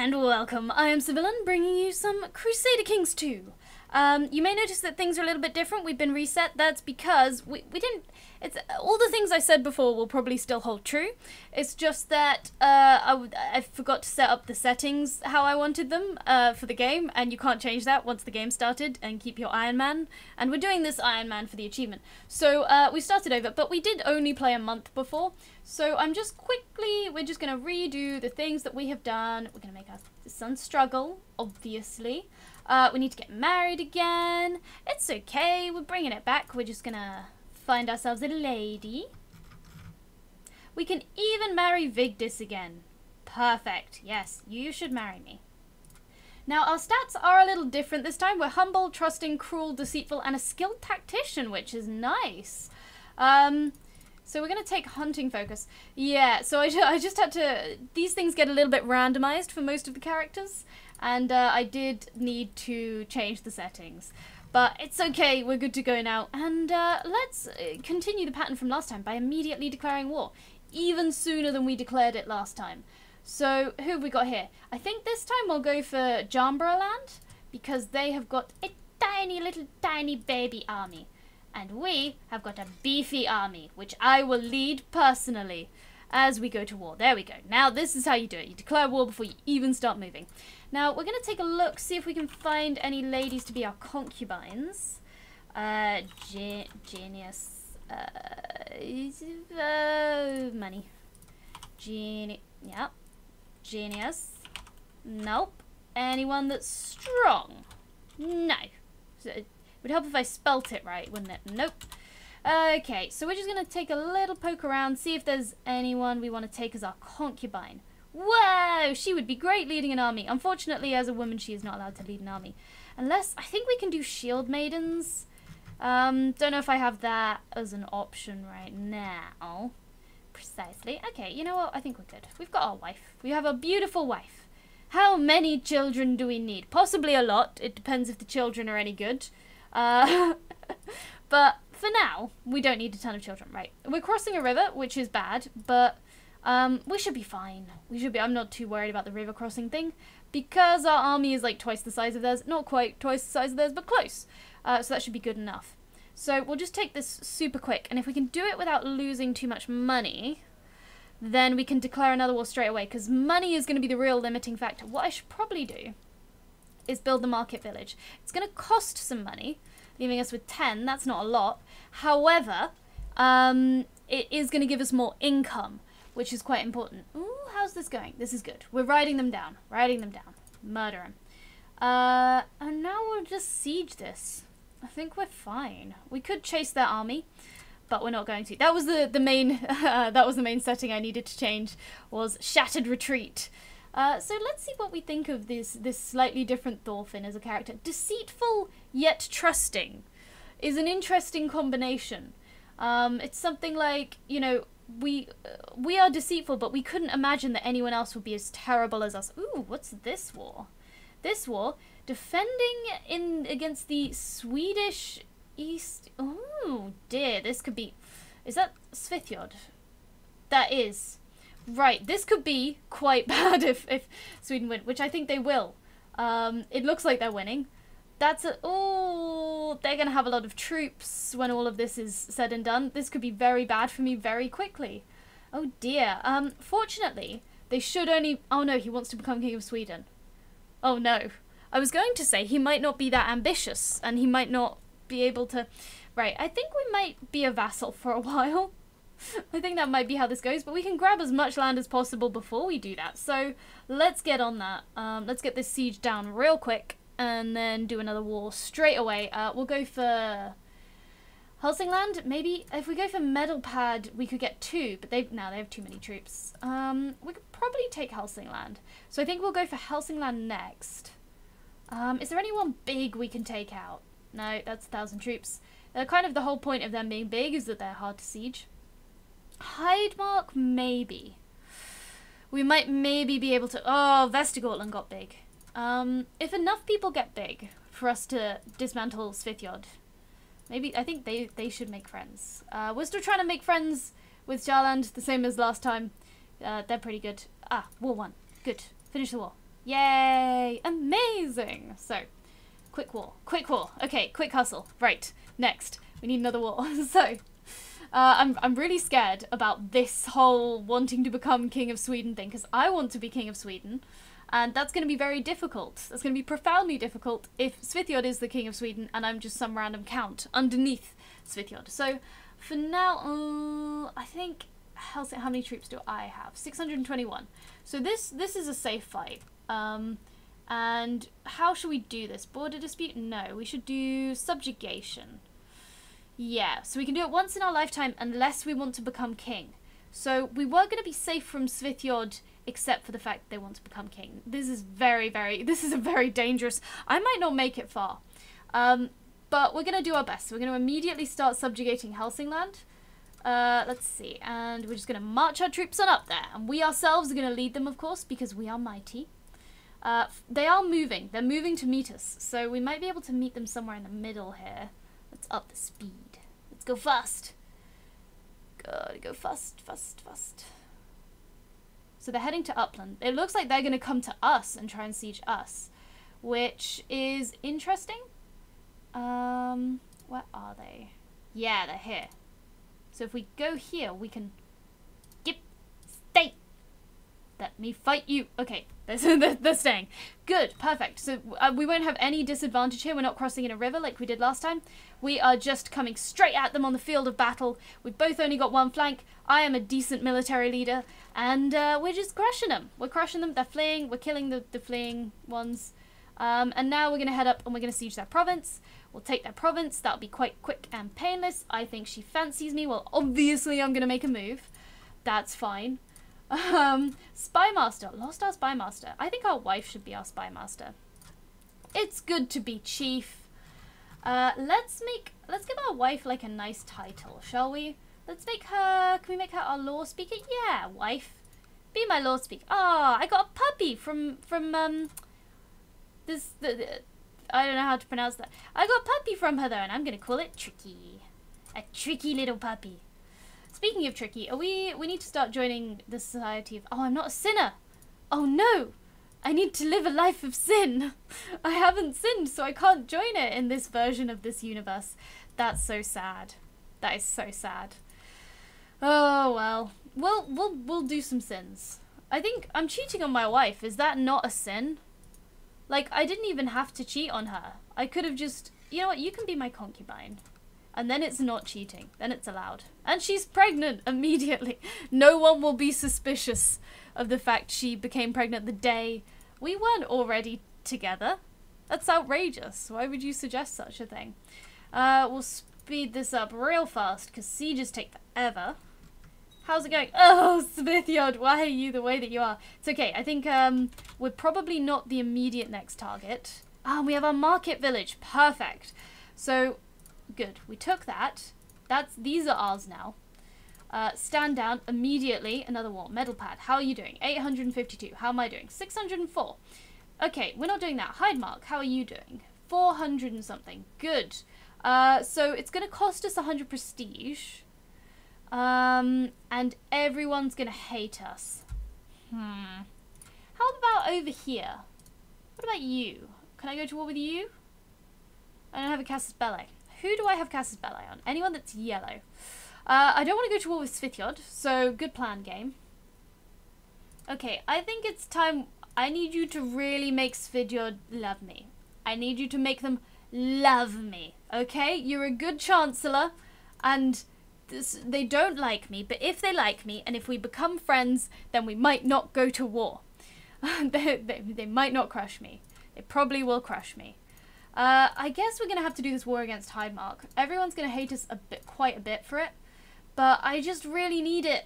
and welcome. I am Civillain, bringing you some Crusader Kings II. You may notice that things are a little bit different. We've been reset. That's because we didn't... It's all the things I said before will probably still hold true. It's just that I forgot to set up the settings how I wanted them for the game, and you can't change that once the game started, and keep your Iron Man. And we're doing this Iron Man for the achievement. So we started over, but we did only play a month before. So I'm just quickly... We're just going to redo the things that we have done. We're going to make our son struggle, obviously. We need to get married again. It's okay, we're bringing it back. We're just gonna find ourselves a lady. We can even marry Vigdis again. Perfect, yes, you should marry me. Now, our stats are a little different this time. We're humble, trusting, cruel, deceitful, and a skilled tactician, which is nice. So we're going to take hunting focus. Yeah, so I just had to... These things get a little bit randomized for most of the characters. And I did need to change the settings. But it's okay, we're good to go now. And let's continue the pattern from last time by immediately declaring war. Even sooner than we declared it last time. So, who have we got here? I think this time we'll go for Jambra Land. Because they have got a tiny, little, tiny baby army. And we have got a beefy army, which I will lead personally as we go to war. There we go. Now, this is how you do it. You declare war before you even start moving. Now, we're going to take a look, see if we can find any ladies to be our concubines. Genius. Money. Yeah. Genius. Nope. Anyone that's strong? No. So, it would help if I spelt it right, wouldn't it? Nope. Okay, so we're just going to take a little poke around, see if there's anyone we want to take as our concubine. Whoa! She would be great leading an army. Unfortunately, as a woman, she is not allowed to lead an army. Unless, I think we can do shield maidens. Don't know if I have that as an option right now. Precisely. Okay, you know what? I think we're good. We've got our wife. We have a beautiful wife. How many children do we need? Possibly a lot. It depends if the children are any good. But for now, we don't need a ton of children, right? We're crossing a river, which is bad, but we should be fine. We should be. I'm not too worried about the river crossing thing because our army is like twice the size of theirs. Not quite twice the size of theirs, but close. So that should be good enough. So we'll just take this super quick, and if we can do it without losing too much money, then we can declare another war straight away because money is going to be the real limiting factor. What I should probably do is build the market village. It's going to cost some money, leaving us with 10. That's not a lot. However, it is going to give us more income, which is quite important. Ooh, how's this going? This is good. We're riding them down. Riding them down. Murder them. And now we'll just siege this. I think we're fine. We could chase their army, but we're not going to. That was the main that was the main setting I needed to change, was shattered retreat. So let's see what we think of this slightly different Thorfinn as a character. Deceitful yet trusting is an interesting combination. It's something like, you know, we are deceitful, but we couldn't imagine that anyone else would be as terrible as us. Ooh, what's this war? This war, defending against the Swedish East... Ooh, dear, this could be... Is that Svithjod? That is... Right, this could be quite bad if Sweden win, which I think they will. It looks like they're winning. That's a... Oh, they're going to have a lot of troops when all of this is said and done. This could be very bad for me very quickly. Oh dear. Fortunately, they should only... Oh no, he wants to become King of Sweden. Oh no. I was going to say he might not be that ambitious and he might not be able to... Right, I think we might be a vassal for a while. I think that might be how this goes, but we can grab as much land as possible before we do that. So let's get on that. Let's get this siege down real quick and then do another war straight away. We'll go for Helsingland, maybe. If we go for Medelpad, we could get two, but they have too many troops. We could probably take Helsingland. So I think we'll go for Helsingland next. Is there anyone big we can take out? No, that's 1,000 troops. Kind of the whole point of them being big is that they're hard to siege. Hedmark, maybe. We might maybe be able to... Oh, Västergötland got big. If enough people get big for us to dismantle Svithjod, maybe... I think they should make friends. We're still trying to make friends with Jarland, the same as last time. They're pretty good. Ah, war 1. Good. Finish the war. Yay! Amazing! So, quick wall. Quick wall. Okay, quick hustle. Right. Next. We need another wall. So... I'm really scared about this whole wanting to become King of Sweden thing, because I want to be King of Sweden, and that's going to be very difficult. That's going to be profoundly difficult if Svithjod is the King of Sweden and I'm just some random count underneath Svithjod. So for now, I think, how many troops do I have? 621. So this is a safe fight. And how should we do this? Border dispute? No, we should do subjugation. Yeah, so we can do it once in our lifetime unless we want to become king. So we were going to be safe from Svithjod except for the fact that they want to become king. This is a very dangerous... I might not make it far. But we're going to do our best. So we're going to immediately start subjugating Helsingland. Let's see. And we're just going to march our troops on up there. And we ourselves are going to lead them, of course, because we are mighty. They are moving. They're moving to meet us. So we might be able to meet them somewhere in the middle here. Let's up the speed. Let's go fast. Gotta go fast, fast, fast. So they're heading to Upland. It looks like they're going to come to us and try and siege us, which is interesting. Where are they? Yeah, they're here. So if we go here, we can... Yep, stay. Let me fight you. Okay, they're staying. Good, perfect. So we won't have any disadvantage here. We're not crossing in a river like we did last time. We are just coming straight at them on the field of battle. We've both only got one flank. I am a decent military leader. And we're just crushing them. We're crushing them. They're fleeing. We're killing the fleeing ones. And now we're going to head up and we're going to siege their province. We'll take their province. That'll be quite quick and painless. I think she fancies me. Well, obviously I'm going to make a move. That's fine. Spymaster. Lost our spymaster. I think our wife should be our spymaster. It's good to be chief. Let's give our wife like a nice title, shall we? Let's make her, can we make her our law speaker? Yeah, wife. Be my law speaker. Ah, I got a puppy I don't know how to pronounce that. I got a puppy from her though, and I'm gonna call it Tricky. A tricky little puppy. Speaking of tricky, we need to start joining the society of... Oh, I'm not a sinner! Oh no! I need to live a life of sin! I haven't sinned, so I can't join it in this version of this universe. That's so sad. That is so sad. Oh, well. We'll do some sins. I think I'm cheating on my wife. Is that not a sin? Like, I didn't even have to cheat on her. I could have just... You know what? You can be my concubine. And then it's not cheating. Then it's allowed. And she's pregnant immediately. No one will be suspicious of the fact she became pregnant the day we weren't already together. That's outrageous. Why would you suggest such a thing? We'll speed this up real fast because sieges take forever. How's it going? Oh, Svithjod, why are you the way that you are? It's okay. I think we're probably not the immediate next target. Ah, we have our market village. Perfect. So... Good. We took that. These are ours now. Stand down immediately. Another wall. Medelpad. How are you doing? 852. How am I doing? 604. Okay, we're not doing that. Hedmark. How are you doing? 400 and something. Good. So it's going to cost us 100 prestige. And everyone's going to hate us. How about over here? What about you? Can I go to war with you? I don't have a Casus Belli. Who do I have Casus Belli on? Anyone that's yellow. I don't want to go to war with Svithjod, so good plan, game. Okay, I think it's time... I need you to really make Svithjod love me. I need you to make them love me, okay? You're a good chancellor, and they don't like me, but if they like me, and if we become friends, then we might not go to war. They might not crush me. They probably will crush me. I guess we're going to have to do this war against Hedmark. Everyone's going to hate us quite a bit for it, but I just really need it.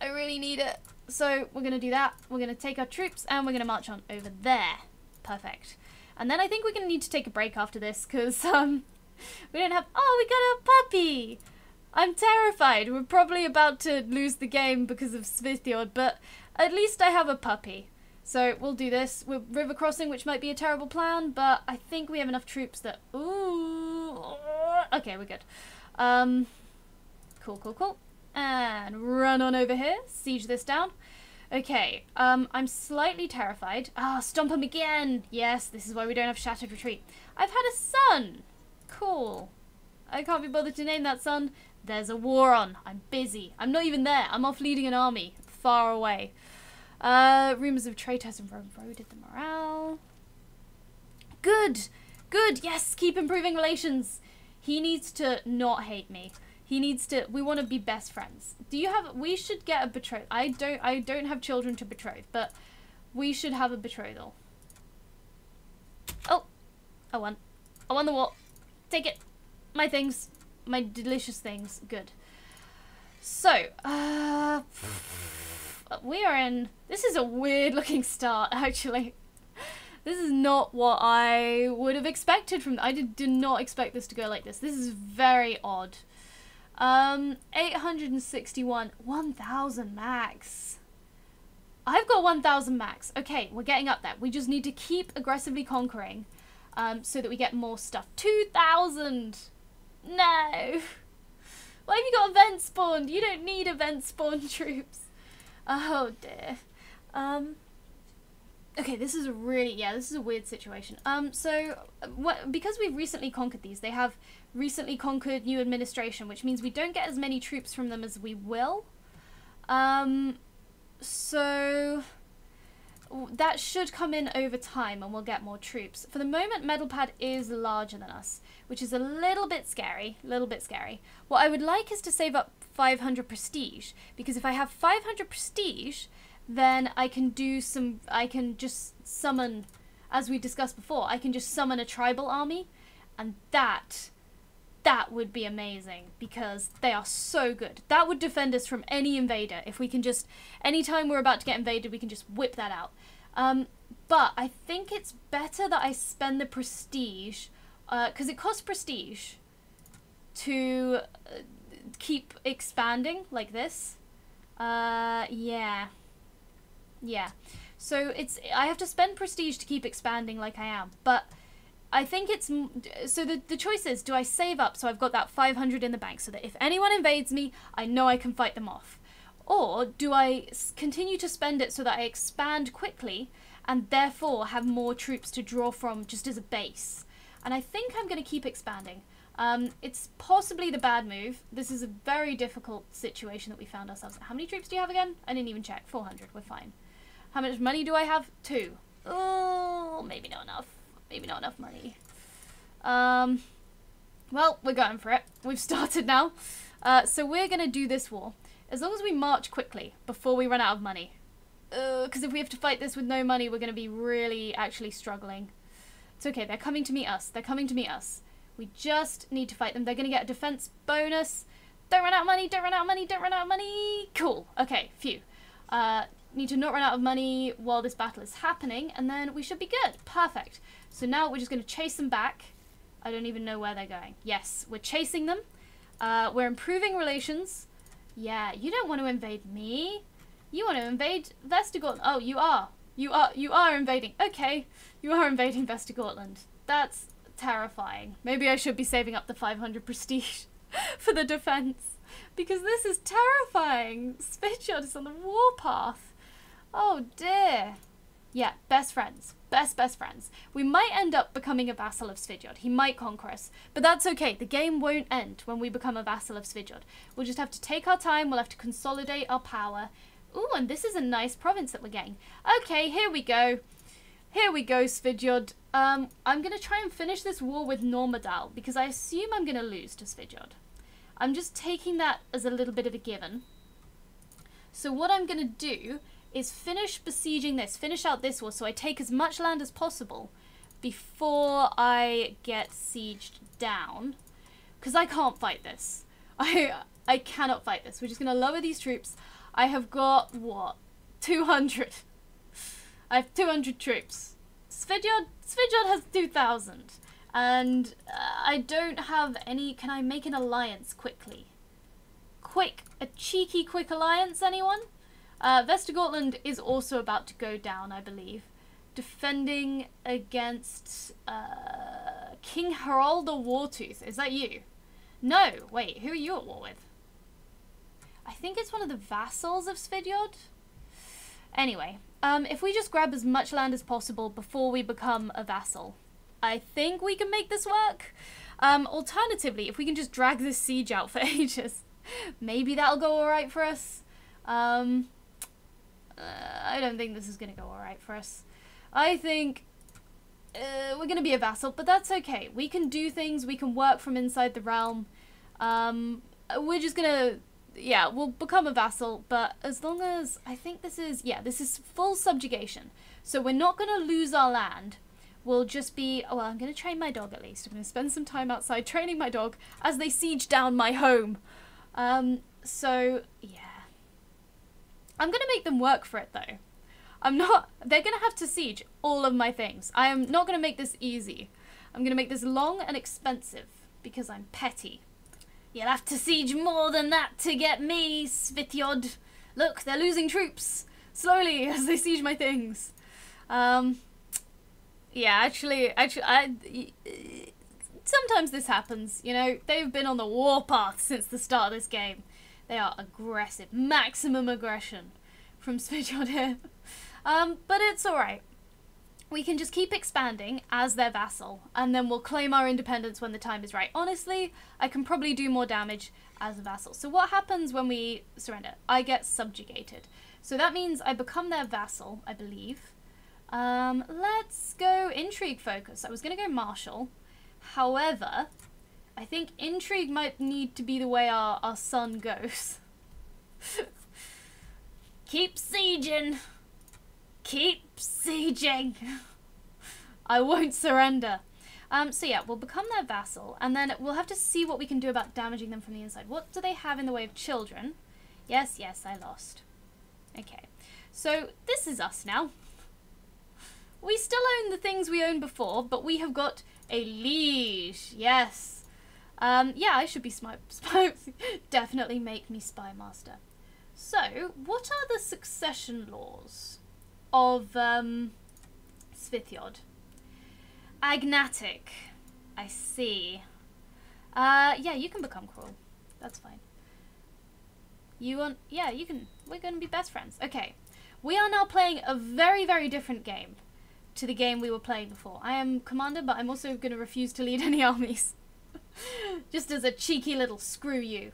I really need it. So we're going to do that. We're going to take our troops and we're going to march on over there. Perfect. And then I think we're going to need to take a break after this because we don't have... Oh, we got a puppy! I'm terrified. We're probably about to lose the game because of Svithjod, but at least I have a puppy. So we'll do this. We're river crossing, which might be a terrible plan, but I think we have enough troops that... Ooh! Okay, we're good. Cool, cool, cool. And run on over here. Siege this down. Okay, I'm slightly terrified. Ah, stomp him again! Yes, this is why we don't have Shattered Retreat. I've had a son! Cool. I can't be bothered to name that son. There's a war on. I'm busy. I'm not even there. I'm off leading an army. Far away. Rumours of traitors and Rome eroded the morale. Good! Good! Yes, keep improving relations! He needs to not hate me. He needs to, we want to be best friends. Do you have, we should get a betrothal. I don't have children to betroth, but we should have a betrothal. Oh, I won the war. Take it. My things, my delicious things. Good. So, we are in, this is a weird looking start, actually. This is not what I would have expected from, I did not expect this to go like this. This is very odd. 861, 1000 max. I've got 1000 max. Okay, we're getting up there. We just need to keep aggressively conquering, so that we get more stuff. 2000! No! Why have you got event spawned? You don't need event spawned troops. Oh dear. Okay, this is really, yeah, this is a weird situation. So, because we've recently conquered these, they have recently conquered new administration, which means we don't get as many troops from them as we will. So, that should come in over time and we'll get more troops. For the moment, Medelpad is larger than us, which is a little bit scary, What I would like is to save up 500 prestige, because if I have 500 prestige, then I can do some, I can just summon, as we discussed before, I can just summon a tribal army, and that would be amazing, because they are so good. That would defend us from any invader. If we can just, anytime we're about to get invaded, we can just whip that out. But I think it's better that I spend the prestige, because it costs prestige to keep expanding like this. Yeah. Yeah, so it's, I have to spend prestige to keep expanding like I am, but I think it's, so the choice is, do I save up so I've got that 500 in the bank so that if anyone invades me, I know I can fight them off? Or do I continue to spend it so that I expand quickly and therefore have more troops to draw from just as a base? And I think I'm going to keep expanding. It's possibly the bad move. This is a very difficult situation that we found ourselves in. How many troops do you have again? I didn't even check. 400, we're fine. How much money do I have? 2. Oh, maybe not enough. Maybe not enough money. Well, we're going for it. We've started now. So we're going to do this war. As long as we march quickly before we run out of money. Because if we have to fight this with no money, we're going to be really actually struggling. It's okay. They're coming to meet us. They're coming to meet us. We just need to fight them. They're going to get a defense bonus. Don't run out of money. Don't run out of money. Don't run out of money. Cool. Okay, phew. Need to not run out of money while this battle is happening, and then we should be good. Perfect. So now we're just going to chase them back. I don't even know where they're going. Yes, we're chasing them. We're improving relations. Yeah, you don't want to invade me. You want to invade Västergötland. Oh, you are. You are invading. Okay, you are invading Västergötland. That's terrifying. Maybe I should be saving up the 500 prestige for the defense, because this is terrifying. Svithjod is on the warpath. Oh dear. Yeah, best friends. Best friends. We might end up becoming a vassal of Svithjod. He might conquer us. But that's okay. The game won't end when we become a vassal of Svithjod. We'll just have to take our time. We'll have to consolidate our power. Ooh, and this is a nice province that we're getting. Okay, here we go. Here we go, Svithjod. I'm going to try and finish this war with Normadale, because I assume I'm going to lose to Svithjod. I'm just taking that as a little bit of a given. So what I'm going to do is finish besieging this, finish out this war, so I take as much land as possible before I get sieged down, because I can't fight this. I cannot fight this. We're just going to lower these troops. I have got, what, 200. I have 200 troops. Svithjod has 2,000. And I don't have any... Can I make an alliance quickly? Quick. A cheeky quick alliance, anyone? Västergötland is also about to go down, I believe. Defending against King Harald the Wartooth. Is that you? No. Wait, who are you at war with? I think it's one of the vassals of Svithjod. Anyway, if we just grab as much land as possible before we become a vassal, I think we can make this work. Alternatively, if we can just drag this siege out for ages, maybe that'll go alright for us. I don't think this is going to go alright for us. I think we're going to be a vassal, but that's okay. We can do things, we can work from inside the realm. We're just going to... yeah, we'll become a vassal, but as long as... I think this is... yeah, this is full subjugation. So we're not going to lose our land. We'll just be... well, I'm going to train my dog at least. I'm going to spend some time outside training my dog as they siege down my home. So, yeah. I'm going to make them work for it, though. I'm not... they're going to have to siege all of my things. I am not going to make this easy. I'm going to make this long and expensive because I'm petty. You'll have to siege more than that to get me, Svithjod. Look, they're losing troops slowly as they siege my things. Yeah, actually, sometimes this happens, you know. They've been on the warpath since the start of this game. They are aggressive. Maximum aggression from Svithjod here. But it's alright. We can just keep expanding as their vassal, and then we'll claim our independence when the time is right. Honestly, I can probably do more damage as a vassal. So what happens when we surrender? I get subjugated. So that means I become their vassal, I believe. Let's go intrigue focus. I was going to go martial. However, I think intrigue might need to be the way our son goes. Keep sieging! Keep sieging! I won't surrender. So yeah, we'll become their vassal, and then we'll have to see what we can do about damaging them from the inside. What do they have in the way of children? Yes, yes, I lost. Okay, so this is us now. We still own the things we owned before, but we have got a liege. Yes. Yeah, I should be definitely make me spymaster. So, what are the succession laws of Svithjod? Agnatic. I see. Yeah, you can become cruel. That's fine. You want... yeah, you can... we're going to be best friends. Okay. We are now playing a very, very different game to the game we were playing before. I am commander, but I'm also going to refuse to lead any armies. Just as a cheeky little screw you.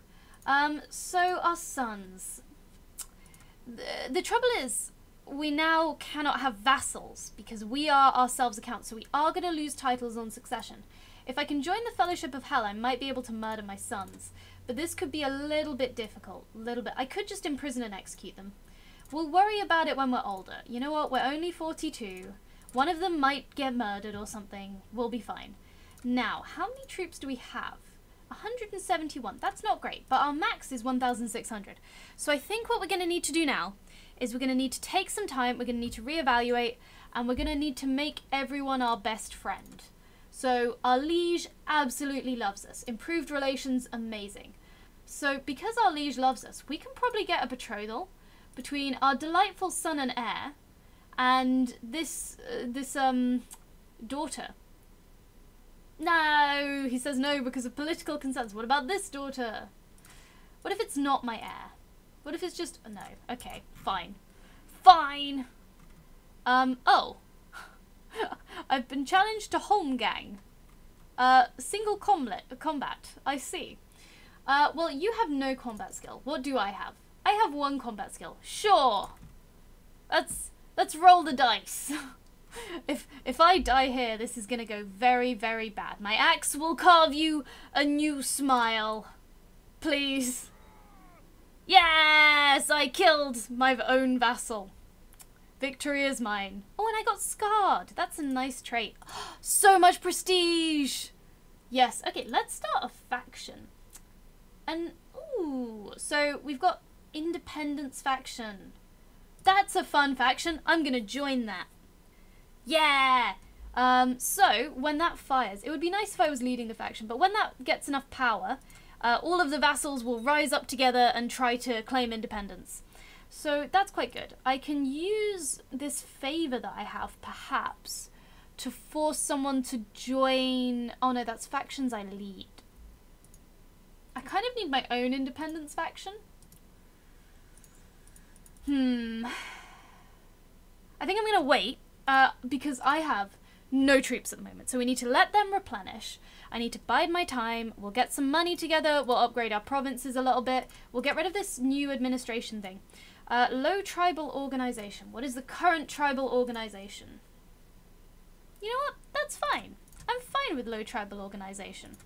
So our sons. The trouble is, we now cannot have vassals because we are ourselves a count, so we are going to lose titles on succession. If I can join the Fellowship of Hell, I might be able to murder my sons, but this could be a little bit difficult. A little bit. I could just imprison and execute them. We'll worry about it when we're older. You know what? We're only 42. One of them might get murdered or something. We'll be fine. Now, how many troops do we have? 171. That's not great, but our max is 1,600. So I think what we're going to need to do now is we're going to need to take some time, we're going to need to reevaluate, and we're going to need to make everyone our best friend. So our liege absolutely loves us. Improved relations, amazing. So because our liege loves us, we can probably get a betrothal between our delightful son and heir and this daughter. No, he says no because of political concerns. What about this daughter? What if it's not my heir? What if it's just... no. Okay, fine. Fine! Oh. I've been challenged to Holmgang. Single combat. I see. Well, you have no combat skill. What do I have? I have one combat skill. Sure! Let's roll the dice. If I die here, this is gonna go very, very bad. My axe will carve you a new smile. Please. Yes! I killed my own vassal. Victory is mine. Oh, and I got scarred. That's a nice trait. So much prestige! Yes. Okay, let's start a faction. And, ooh, so we've got Independence faction. That's a fun faction. I'm gonna join that. Yeah! So, when that fires, it would be nice if I was leading the faction, but when that gets enough power... all of the vassals will rise up together and try to claim independence. So that's quite good. I can use this favour that I have, perhaps, to force someone to join... oh no, that's factions I lead. I kind of need my own independence faction. I think I'm going to wait because I have no troops at the moment. So we need to let them replenish. I need to bide my time. We'll get some money together. We'll upgrade our provinces a little bit. We'll get rid of this new administration thing. Low tribal organization. What is the current tribal organization? You know what? That's fine. I'm fine with low tribal organization.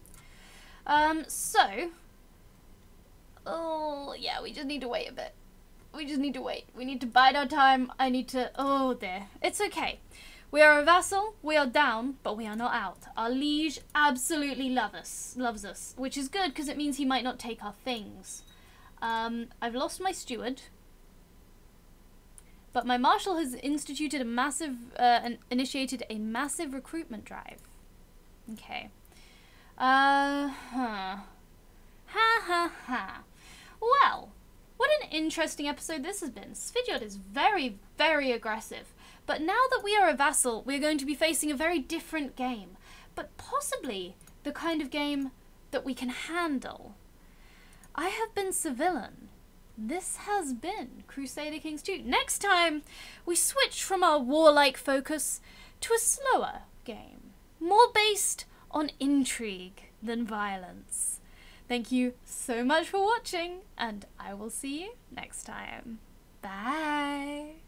Oh, yeah, we just need to wait a bit. We just need to wait. We need to bide our time. I need to... Oh, there. It's okay. We are a vassal. We are down, but we are not out. Our liege absolutely loves us, which is good because it means he might not take our things. I've lost my steward. But my marshal has instituted a massive, initiated a massive recruitment drive. Okay. Well, what an interesting episode this has been. Svithjod is very, very aggressive. But now that we are a vassal, we're going to be facing a very different game. But possibly the kind of game that we can handle. I have been Civillain. This has been Crusader Kings II. Next time, we switch from our warlike focus to a slower game, more based on intrigue than violence. Thank you so much for watching, and I will see you next time. Bye!